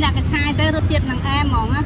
อยากกระชายเต้รถเชียดหนังแอมมองอะ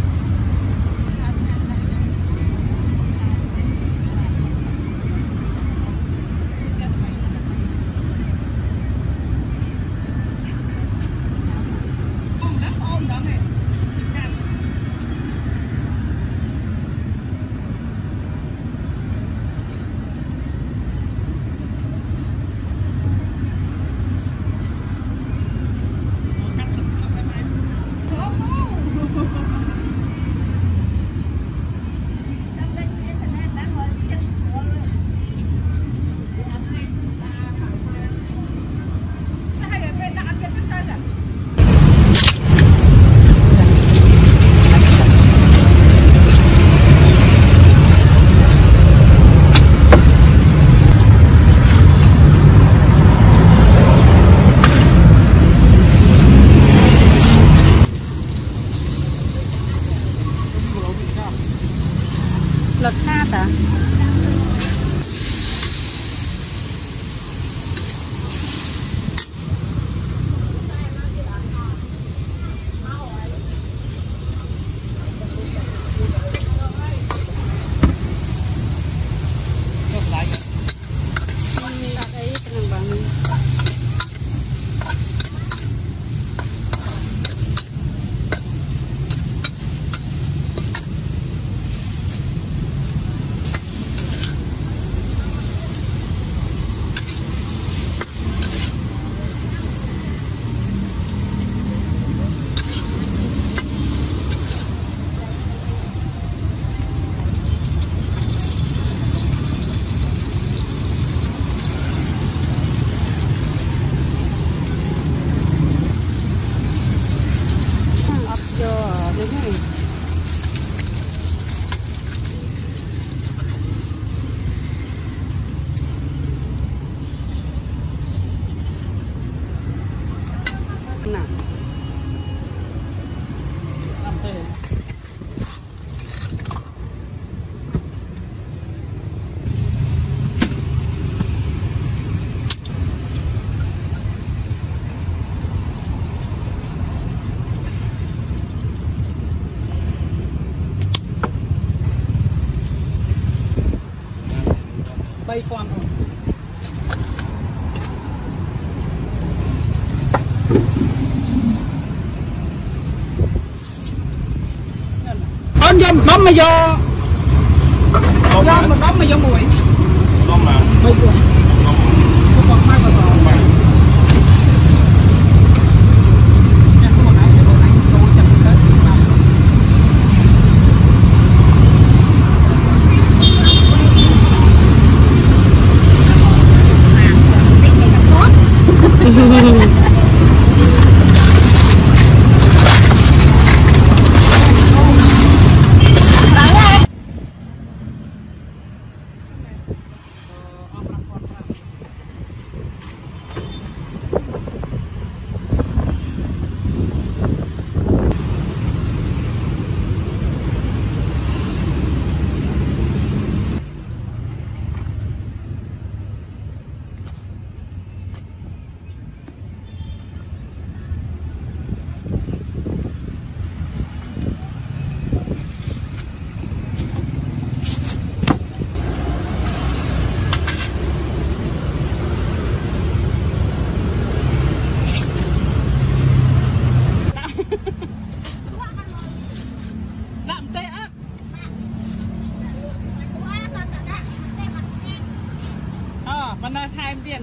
lật khác à? Bay con rồi. Ông dâm bấm mà vô. Ông dâm mà bấm mà vô bụi. Bấm mà. Bay con. Không còn mai mà còn. Tiền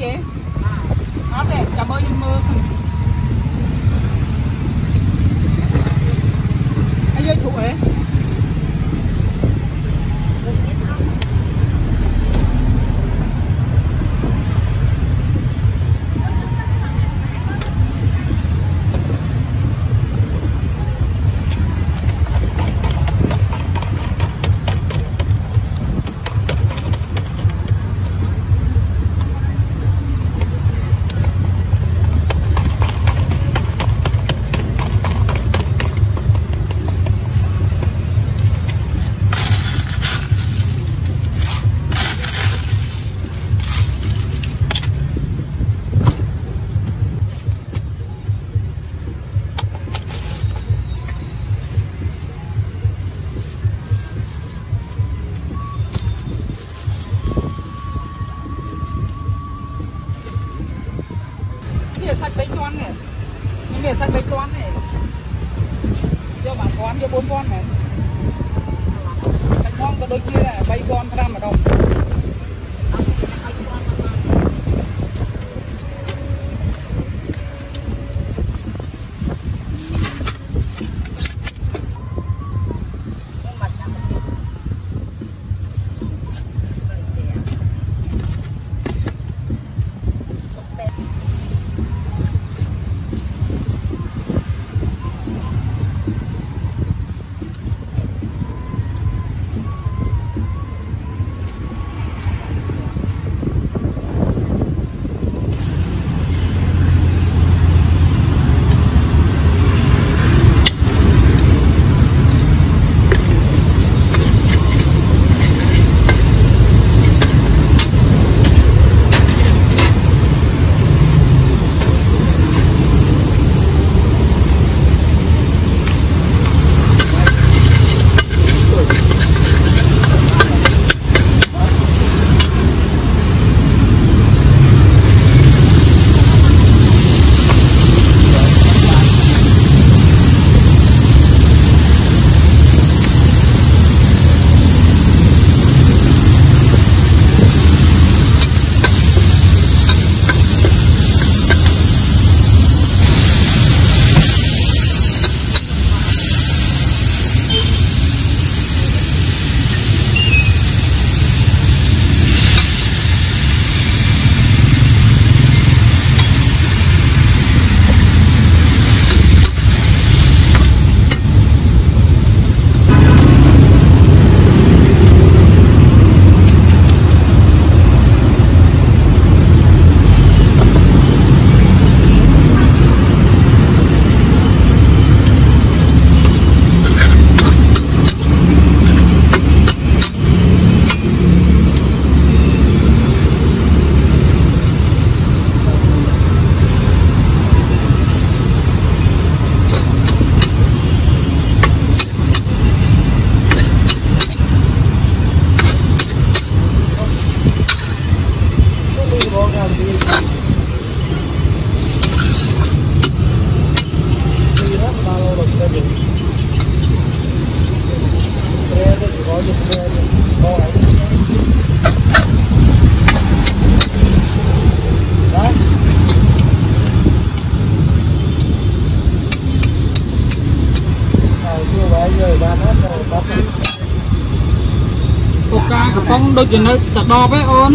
vậy? Nó đẹp, chả bơi như mưa. Ai vô chủ ấy? Đôi chân nó chặt đo với ôn.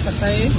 de patates.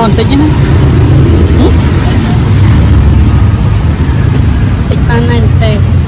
non tadi ni. Ikan nanti.